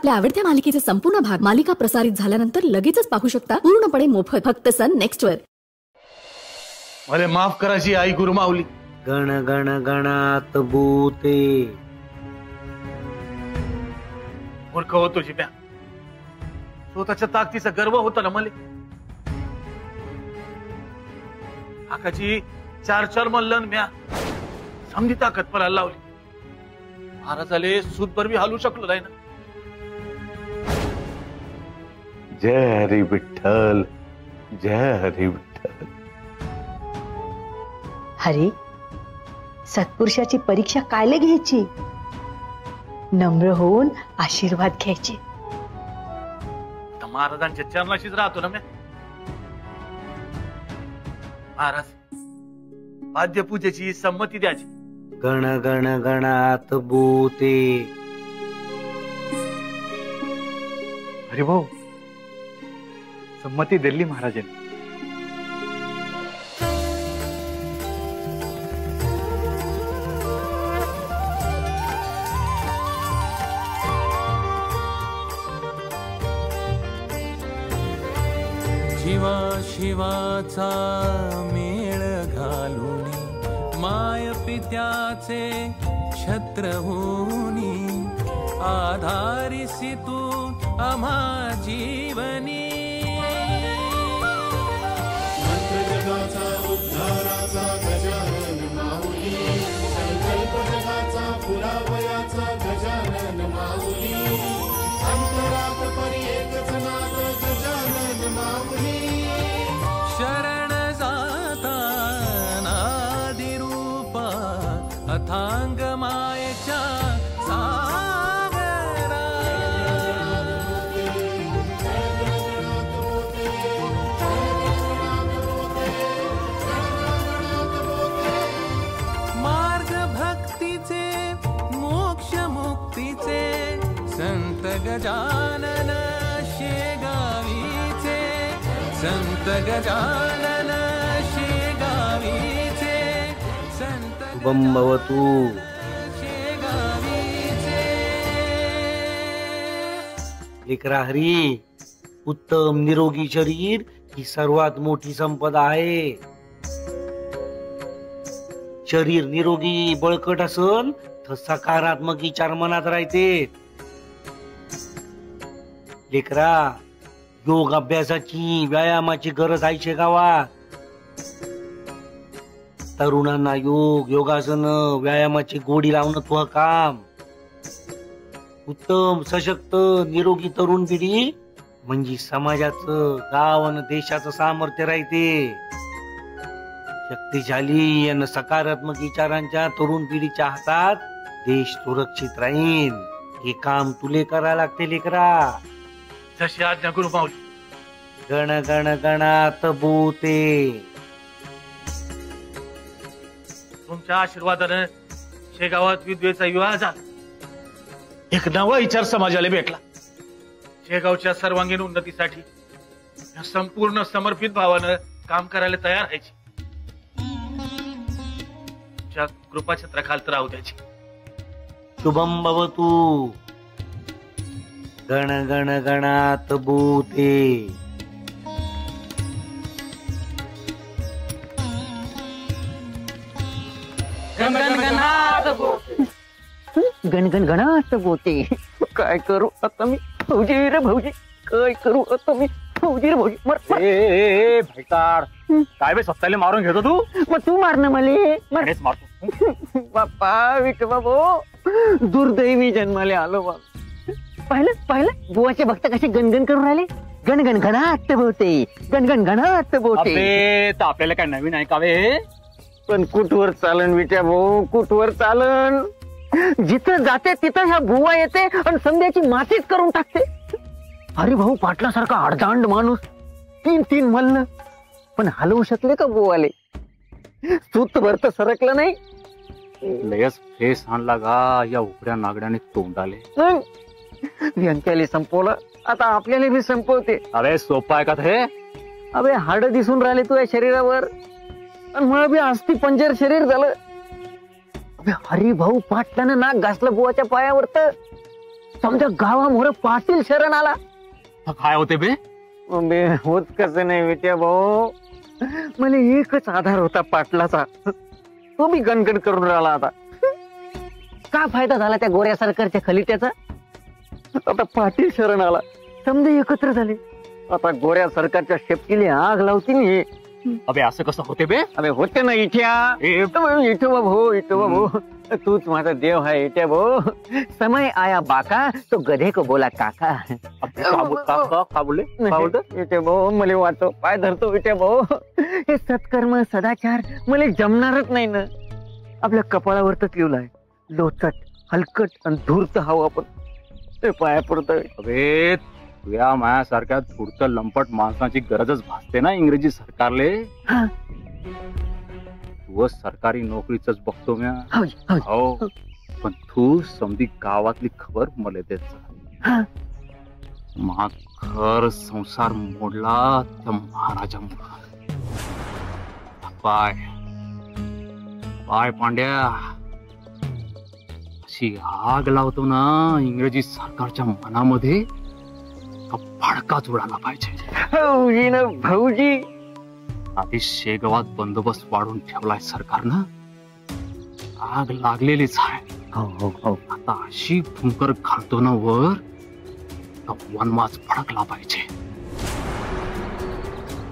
आपल्या आवडत्या मालिकेचा संपूर्ण भाग मालिका प्रसारित झाल्यानंतर लगेचच पाहू शकता पूर्णपणे मोफत फक्त सन नेक्स्ट वर। मला माफ कराची आई गुरुमाऊली। गण गण गणात भूते। मूर्ख हो तुझी म्या, स्वतःच्या ताकदीचा गर्व होता ना मला। आकाची चार चार मल्लन म्या समधी ताकद पर लावली। महाराजाले सूद पर भी हालू शकलो नाही ना। जय हरी विठ्ठल, जय हरी विठ्ठल। हरी, सत्पुरुषाची परीक्षा कायले घ्यायची? नम्र होऊन आशीर्वाद घ्यायचे। महाराजांच्या चरणाशीच राहतो ना मी। महाराज पाद्य पूजेची संमती द्यायची। गण गण गणात भूते। हरी भाऊ संमती दिली महाराजांनी। शिवा शिवाचा मेळ घालूनी माय पित्याचे छत्र होऊनी आधारिसी तू आम्हा जीवनी। जगाचा उद्धाराचा गजानन माऊली, संकल्प जगाचा पुरावयाचा गजानन माऊली, अंतरात परी एकच नाद गजानन माऊली। शरण जाता नादी रूपा अथांग मायेच्या गजानन शेगावीचे, संत गजानन शेगावीचे, संत बंबवतू शेगावीचे। लेकरा हरी, उत्तम निरोगी शरीर ही सर्वात मोठी संपदा आहे। शरीर निरोगी बळकट असेल तर सकारात्मक विचार मनात राहते। लेकरा, योग अभ्यासाची व्यायामाची गरज आहे शेगावात। तरुणांना योग योगासन व्यायामाची गोडी लावणं तुझं काम। उत्तम सशक्त निरोगी तरुण पिढी म्हणजे समाजाचं गाव आणि देशाचं सामर्थ्य राहते। शक्तिशाली आणि सकारात्मक विचारांच्या तरुण पिढीच्या हातात देश सुरक्षित राहील। हे काम तुले करायला लागते लेकरा। जशी आज्ञा गुरु माऊली। गण गण गणात भूते। तुमच्या आशीर्वादाने शेगावात विधवेचा विवाह झाला। एक नवा विचार समाजाला भेटला। शेगावच्या सर्वांगीण उन्नतीसाठी संपूर्ण समर्पित भावाने काम करायला तयार व्हायची। तुमच्या कृपाछत्राखाली राहू द्यायची। शुभम भवतु। गण गण गणात भूते। गणगण गणात भूते। काय करू आता मी भाऊजी रे भाऊजी, काय करू आता मी भाऊजी रे भाऊजी। ए भैकार, काय बे स्वतःला मारून घेतो तू? मग तू मार ना मले। मरेच मारतो बाप्पा विठोबा भाऊ, दुर्दैवी जन्माले आलो बा। पहले पहले बुआचे भक्त कसे गणगण करू राहिले। गणगण गणात भूते, गणगण गणात भूते। अबे तर आपल्याला काय नवीन आहे का वे? पण कुठवर चालन विट्या भाऊ, कुठवर चालन। जिथं जाते तिथं ह्या बुवा येते आणि संध्याची मातीच करून टाकते। अरे भाऊ, पाटलासारखा अडदांड माणूस तीन तीन मल्ल पण हलवू शकले का बुवाले? सूतभर तर सरकलं नाही। लयच फेस आणला गा या उघड्या नागड्याने तोंडाले। व्यंक्याला संपवलं, आता आपल्याला भी संपवते। अरे सोपं आहे का ते? अबे हाड दिसून राहिले तुझ्या शरीरावर, पण मला बी अस्थि पंजर शरीर झालं। अबे हरी भाऊ, पाटलानं नाक घासलं बुवाच्या पायावर तर समजा गावामोर पाटील शरण आला. काय होते बे? बे होत कसे नाही विट्या भाऊ, मला एकच आधार होता पाटलाचा, तो मी गणगण करून राहिला. आता का फायदा झाला त्या गोऱ्या सरकारच्या खलित्याचा? आता पाटील शरण आला, समजे एकत्र झाले. आता गोऱ्या सरकारच्या शेपटीला आग लावतील हे. अबे असं कसं होते बे? अबे होते ना इट्या. इथे भाऊ, इथे भाऊ, तूच माझा देव है इट्या भाऊ. समय आया बाका तो गधे को बोला काका. का बोले इटे भाऊ? मले वाटतो पाय धरतो इट्या भाऊ, हे सत्कर्म सदाचार मले जमणारच नाही ना. आपल्या कपाळावरच लिवलं आहे लोचट हलकट आणि धूर्त हवं आपण ते पाया पडतो. अबे तुया माया सारख्या थोडच लंपट माणसाची गरजच भासते ना इंग्रजी सरकारले. तू सरकारी नोकरीच बघतो म्या हो, पण तू समधी गावातली खबर मला देत. महा घर संसार मोडला त्या महाराजामुळा. पाय पाय पांड्या, अशी आग लावतो ना इंग्रजी सरकारच्या मनामध्ये, भड़का चुड़ाला पाहिजे ना भाऊजी. आधी शेगावात बंदोबस्त वाढून ठेवलाय सरकारनं, आग लागलेलीच आहे. आता अशी फुंकर घालतो ना वर, वनवास भडकला पाहिजे.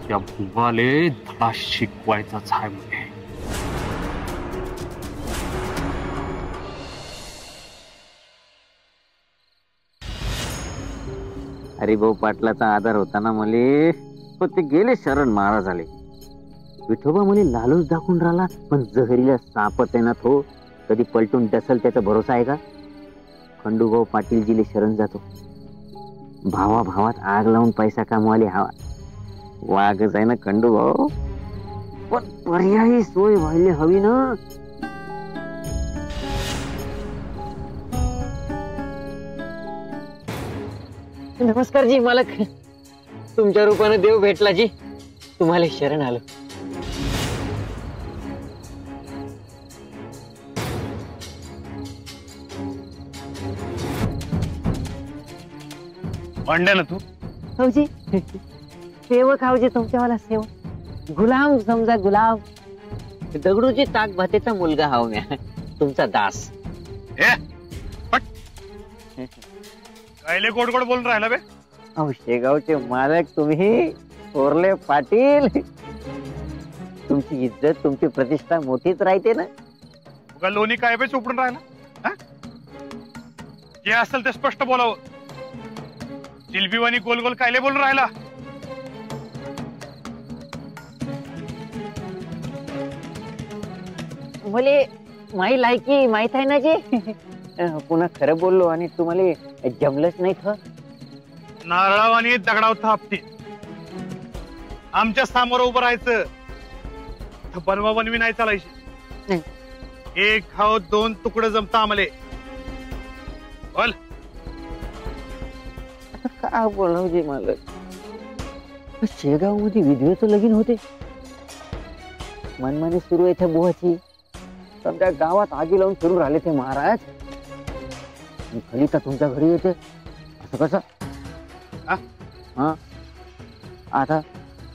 त्या भुवाले धडा शिकवायचाच आहे म्हणे. अरे भाऊ पाटलाचा आधार होता ना मले, पण ते गेले शरण महाराज आले. विठोबा मले लालूच दाखवून राहिला, पण जहरीला सापच आहे ना तो, कधी पलटून डसल त्याचा भरोसा आहे का? खंडूभाऊ पाटीलजीले शरण जातो, भावा भावात आग लावून पैसा कमवाले हवा वागच आहे ना खंडूभाऊ. पण पर्यायी सोय व्हायला हवी ना. नमस्कार जी मालक, तुमच्या रूपाने देव भेटला जी, तुम्हाला शरण आलो. अंडे ना तू हौजी, सेवक हौजी तुमच्या वाला सेवक, गुलाम समजा गुलाम. दगडूजी ताक भातेचा मुलगा हा म्या, तुमचा दास. कोड़ कोड़ बोल रहा है शेगावचे मालक तुम्ही, थोरले पाटील. तुमची इज्जत तुमची प्रतिष्ठा मोठीच राहते ना. लोणी काय बे चोपडून राहिला? जे असेल ते स्पष्ट बोलावं. जिलबीवाणी गोल गोल कायले बोलून राहिला? बोले माई लायकी माहित आहे ना जी. पुन्हा खरं बोललो आणि तुम्हाला जमलंच नाही. नारळावानी दगडाव थापती, आमच्या समोर उभं राहायचं, बनवा बनवी नाही चालायची. एक खाऊ दोन तुकडं जमता आम्हाला. बोल का बोलावजे मालक, शेगाव मध्ये विधवेचं लगीन होते, मनमानी सुरू आहे त्या बुवाची. समजा गावात आगी लावून फिरून राहिले ते महाराज. खलिता तुमच्या घरी येते असं कसं? हा आता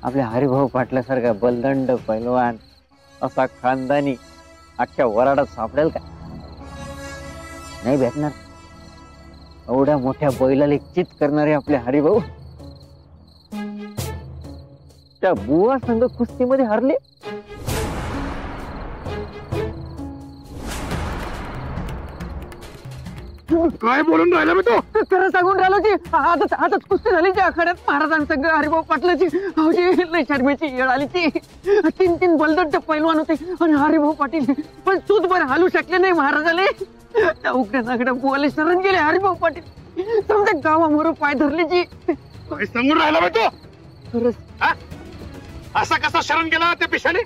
आपल्या हरिभाऊ पाटलासारखा बलदंड पैलवान असा खानदानी अख्ख्या वराडात सापडेल का? नाही भेटणार. एवढ्या मोठ्या बैलाला चित करणारे आपले हरिभाऊ त्या बुवा संघ कुस्तीमध्ये हरले. काय बोलून राहिला मी? तो खरं सांगून राहिलो जी. आताच आताच कुस्ती झाली जी आखाड्यात महाराजांसंग हरिभाऊ पाटलाची. हौजी लय शर्मेची येळ आली ती. तीन तीन बलदंड पैलवान होते आणि हरिभाऊ पाटील पण चूत भर हालू शकले नाही महाराजाले. त्या उघड्या नागड्या बुवाले शरण गेले हरिभाऊ पाटील. समजा गावामोर पाय धरले जी. काय सांगून राहिला मी? तो खरंच असा कसा शरण गेला त्या पिशाने?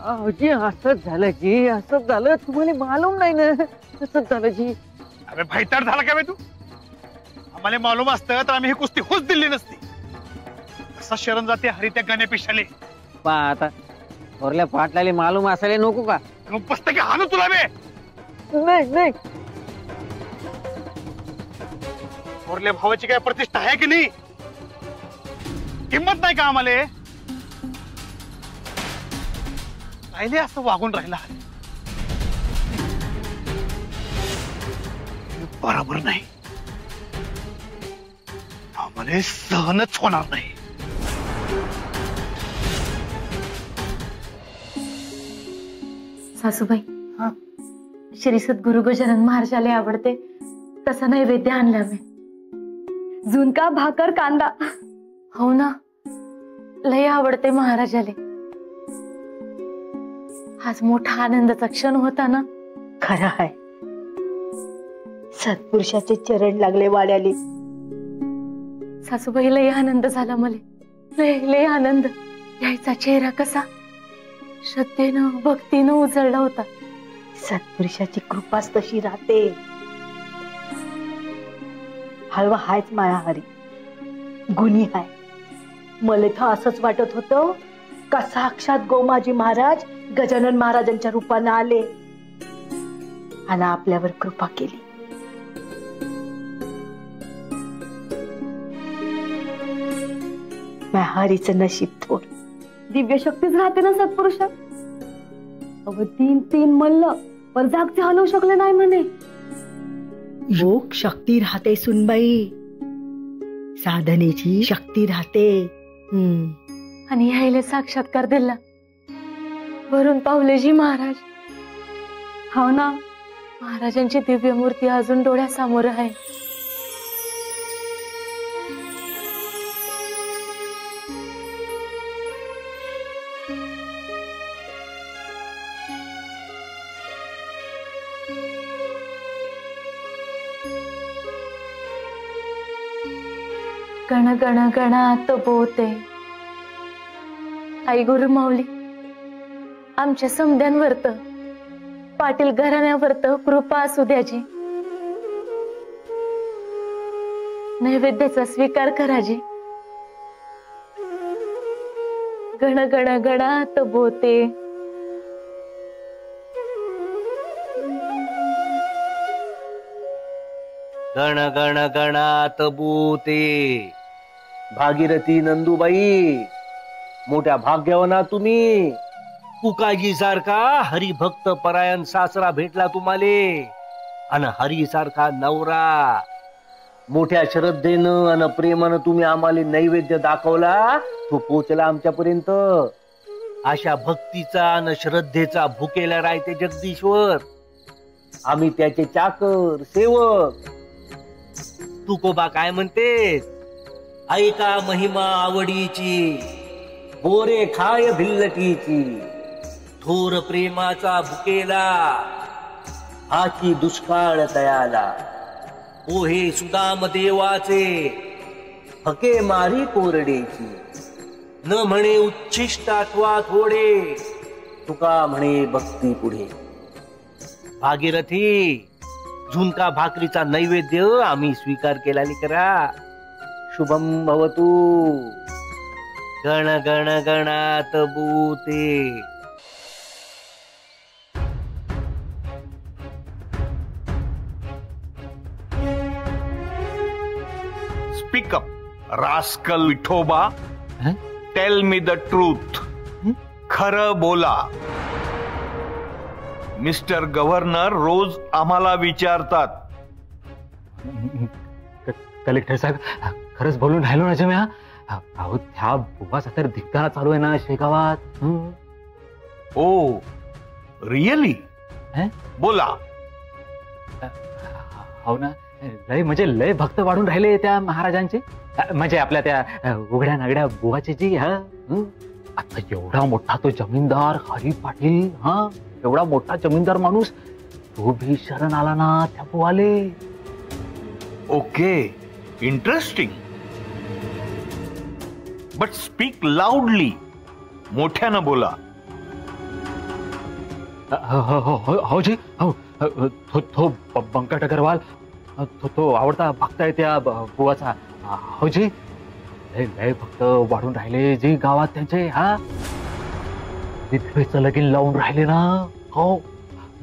हौजी असंच झालं जी, असंच झालं. तुम्हाला मालूम नाही ना असंच झालं जी. अबे भैताड झाला का बे तू? आम्हाला मालूम असतं तर आम्ही ही कुस्ती होच दिली नसती. कसा शरण जाते हरी त्या गाण्या पिशाले? पा आता थोरल्या पाटलाले मालूम असायला नको का? मग पुस्तकी हाणू तुला बे. नाही नाही थोरले भावाची काय प्रतिष्ठा आहे की नाही? किंमत नाही का आम्हाला? राहिले असं वागून राहिला बराबर नाही, आम्हाला सहनच होणार नाही। सासूबाई, श्री सद्गुरु गजानन महाराजाला आवडते तसा नैवेद्य आणला मी। झुणका भाकर कांदा, हो ना, लय आवडते महाराजाले। आज मोठा आनंदाचा क्षण होता ना? खरा आहे, सत्पुरुषाचे चरण लागले वाड्याली। सासूबाई, लय आनंद झाला मला, लय लय आनंद। यायचा चेहरा कसा श्रद्धेनं भक्तीनं उजळला होता। सत्पुरुषाची कृपाच तशी राहते। हळवा हायच माया हरी, गुणी हाय। मला तर असंच वाटत होतं का साक्षात गोमाजी महाराज गजानन महाराजांच्या रूपाने आले आणि आपल्यावर कृपा केली। हरीचं नशीब थोड दिव्य शक्तीच राहते ना सत्पुरुषात। अव तीन तीन मल्ल पण जागचे हलवू शकले नाही म्हणे। योग शक्ती राहते सुनबाई, साधनेची शक्ती राहते। आणि यायला साक्षात्कार दिला, भरून पावले जी महाराज। हो ना, महाराजांची दिव्य मूर्ती अजून डोळ्यासमोर आहे। गण गण गणात बोते आई गुरु माऊली, आमच्या समध्यांवरत पाटील घराण्यावरत कृपा असू द्याजी। नैवेद्याचा स्वीकार कराजी। गण गण गणात बोते गण गण गणात बोते। भागीरथी नंदूबाई, मोठ्या भाग्यवाना तुम्ही। तुकाजी सारखा हरिभक्त परायण सासरा भेटला तुम्हाले, अन हरी सारखा नवरा। मोठ्या श्रद्धेनं अन प्रेमानं तुम्ही आम्हाला नैवेद्य दाखवला, तो पोचला आमच्यापर्यंत। अशा भक्तीचा अन श्रद्धेचा भुकेला राहते जगदीश्वर, आम्ही त्याचे चाकर सेवक। तुकोबा काय म्हणते? ऐका महिमा आवडीची, बोरे खाय भिल्लटीची। थोर प्रेमाचा भुकेला, हाची दुष्काळ तयाला। ओहे सुदाम देवाचे, फके मारी कोरडेची। न म्हणे उच्छिष्ट अथवा थोडे, तुका म्हणे भक्ती पुढे। भागीरथी, झुणका भाकरीचा नैवेद्य आम्ही स्वीकार केला करा। शुभम भवतु। गण गण गणात बोते। Speak up rascal Vithoba, tell me the truth. खरं बोला। मिस्टर गव्हर्नर रोज आम्हाला विचारतात। कलेक्टर साहेब, खरंच बोलून राहिलो ना जम्या? अहो त्या बुवाचा तर धिक्कारा चालू आहे ना शेगावात। Oh really? बोला। हो ना, लय म्हणजे लय भक्त वाढून राहिले त्या महाराजांचे। म्हणजे आपल्या त्या उघड्या नागड्या बुवाचे जी। हा, आता एवढा मोठा तो जमीनदार हरी पाटील, हा एवढा मोठा जमीनदार माणूस, तो भी शरण आला ना त्या बुवाले। Okay, interesting, but speak loudly, मोठ्यानं बोला। हो जी, हो। तो बंकट अग्रवाल तो आवडता भक्त आहे त्या बुवाचा। हो जी, लय भक्त वाढून राहिले जी गावात त्यांचे। हा, विधवेचं लगीन लावून राहिले ना। हो,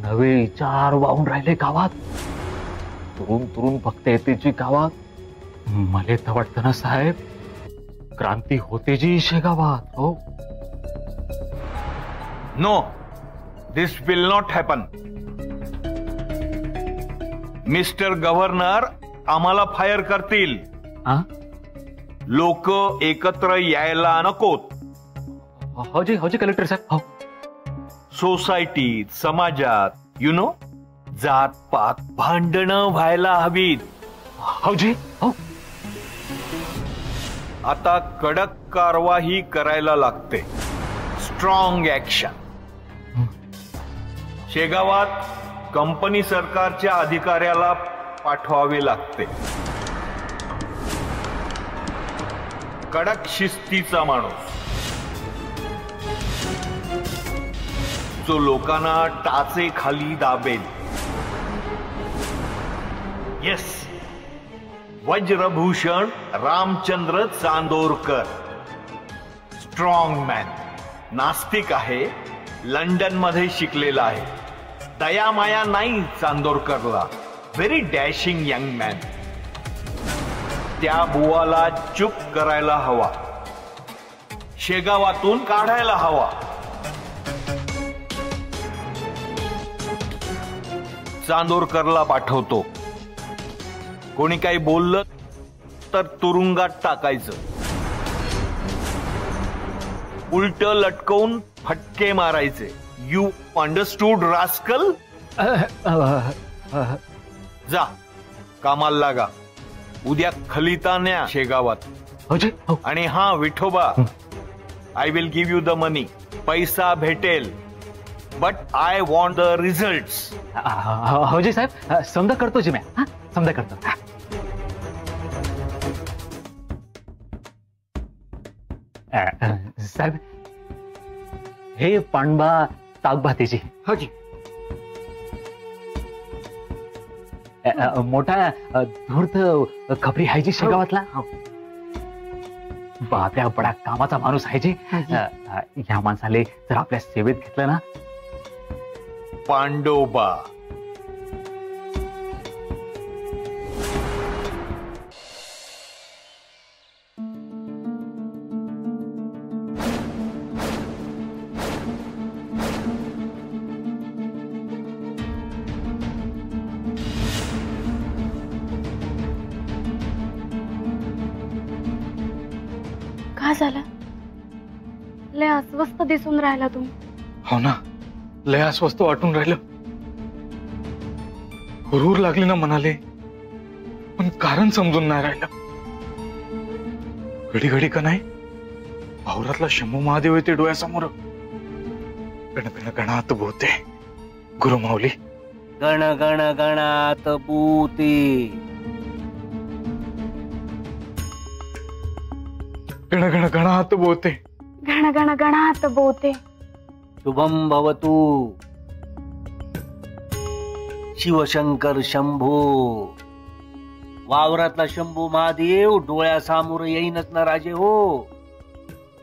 नवे विचार वाहून राहिले गावात। तुरुण तुरुण भक्त येते जी गावात। मले तर वाटतं ना साहेब, क्रांती होते जी शेगावात हो। No, this will not happen. Mister governor आम्हाला फायर करतील। लोक एकत्र यायला नकोत। हो जी कलेक्टर साहेब, सोसायटीत, समाजात, यु नो, जात पात भांडणं व्हायला हवीत। हो जी आता कडक कारवाई करायला लागते। Strong action. शेगावात कंपनी सरकारच्या अधिकाऱ्याला पाठवावे लागते। कडक शिस्तीचा माणूस जो लोकांना टाचे खाली दाबेल। Yes, Vajrabhushan Ramchandra Chandorkar, strong man, नास्तिक आहे, लंडन मध्ये शिकलेला आहे। दया माया नाही चांदोरकरला, व्हेरी डॅशिंग यंग मॅन। त्या बुवाला चुप करायला हवा, शेगावातून काढायला हवा। चांदोरकरला पाठवतो। कोणी काही बोललं तर तुरुंगात टाकायचं, उलट लटकवून फटके मारायचे। You understood, rascal? जा, कामाला लागा। उद्या खलितान्या शेगावात। आणि हा Vithoba, I will give you the money. पैसा भेटेल, but I want the results. हो जी साहेब, समजा करतो जी मैं, समजा करतो। साहेब, हे पांडबा ताकभातीजी। हो जी। मोठा धूर्त खबरी है जी शेगावातला। बापल्या बड़ा कामाचा माणूस है जी। ह्या माणसाले जर आपल्या सेवेत घेतलं ना। पांडोबा लय अस्वस्थ दिसून राहिला तुम। हो ना, लय अस्वस्थ वाटून राहिलं। हुरूर लागली ना मनाले, पण कारण समजून नाही राहिलं। घडी घडी का नाही भावरातला शंभू महादेव येते डोळ्यासमोर। गण गणात भूते गुरुमाऊली, गण गण गणात भूते। गण गण गणात भूते, गण गण गणात भूते। शुभम भवतु शिवशंकर शंभो। वावरातला शंभू महादेव डोळ्यासमोर येईनच ना राजे। हो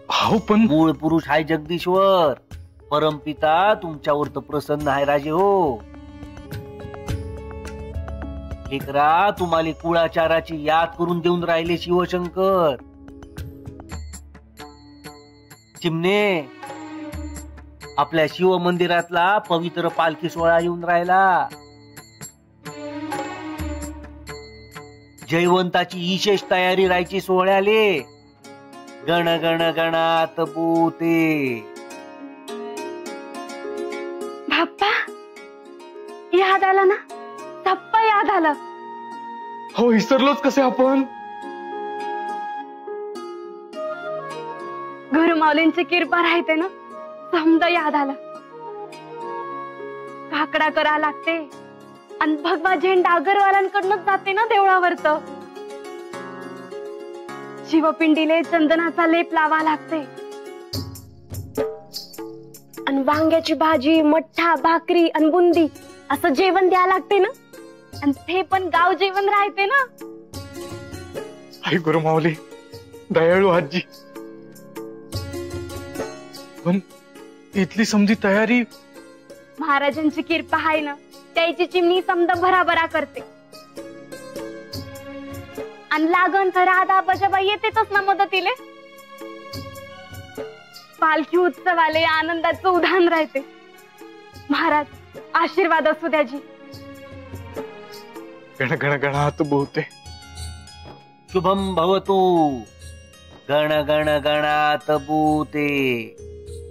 भाऊ, पण मूळ पुरुष आहे जगदीश्वर परमपिता, तुमच्यावर तर प्रसन्न आहे राजे। हो लेकरा, तुम्हाला कुळाचाराची याद करून देऊन राहिले शिवशंकर। चिमणे, आपल्या शिव मंदिरातला पवित्र पालखी सोहळा येऊन राहिला। जयवंताची विशेष तयारी राहायची सोहळ्याले। गण गण गणात भूते। बाप्पा याद आला ना, बाप्पा याद आला। हो, विसरलोच कसे आपण। गुरुमाऊलींची कृपा राहते ना, समजा याद आला। काकडा करा लागते आणि भगवा झेंडा अगरवालांकडूनच जाते ना देवळावरत। शिवपिंडीले चंदनाचा लेप लावा लागते आणि वांग्याची भाजी, मठ्ठा, भाकरी आणि बुंदी असं जेवण द्या लागते ना। आणि ते पण गाव जेवण राहते ना। आई गुरुमाऊली दयाळू आजी, पण इतली समजी तयारी। महाराजांची कृपा आहे ना, त्याची चिमणी समद भराभरा करते। आणि लागण थर आता बशाबाई येतेच ना मदतीले। पालखी उत्सवाले आनंदाचं उधाण राहते। महाराज आशीर्वाद असू द्याजी। गण गण गणात बोलते शुभम भवतु। गण गण गणात भूते।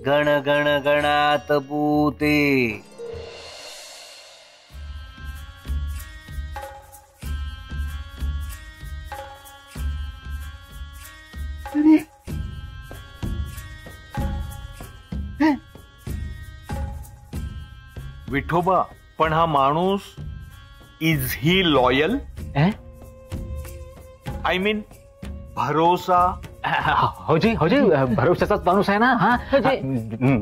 गण गण गणात भूते। विठोबा पण हा माणूस is he loyal? I mean भरोसा। होजी भरोशाचाच माणूस आहे ना। हाँ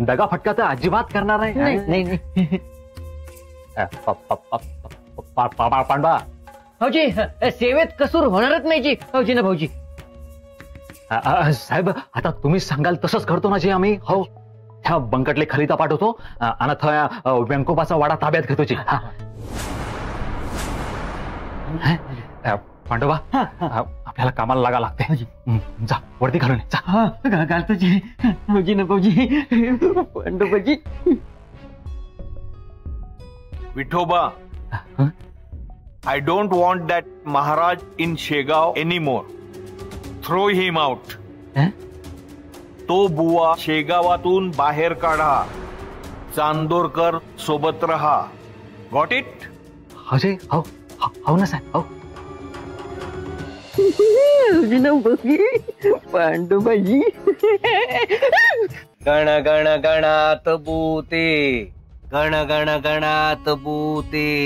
दगा फटका तर अजिबात करणार आहे। नाही नाही पांडवा भाऊजी सेवेत कसूर होणारच नाही जी। भाऊजी ना भाऊजी साहेब आता तुम्ही सांगाल तसंच करतो ना जी। आम्ही हो त्या बंकटले खलिता पाठवतो आणि त्या व्यंकोबाचा वाडा ताब्यात घेतो जी। पांडवा आपल्याला कामाला लागा लागते। जा वरती घालून जा। घालतो जी। भाऊजी ना भाऊजी पांडवाजी। Vithoba I don't want that Maharaj in Shegaon anymore. Throw him out. तो बुवा शेगावातून बाहेर काढा। चांदोरकर सोबत रहा। Got it? हजे हो हो ना साहेब हो। पांडुबाजी गण गण गणात भूते। गण गण गणात भूते।